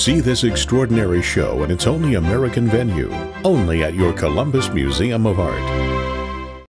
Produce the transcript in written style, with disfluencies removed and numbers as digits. See this extraordinary show in its only American venue, only at your Columbus Museum of Art.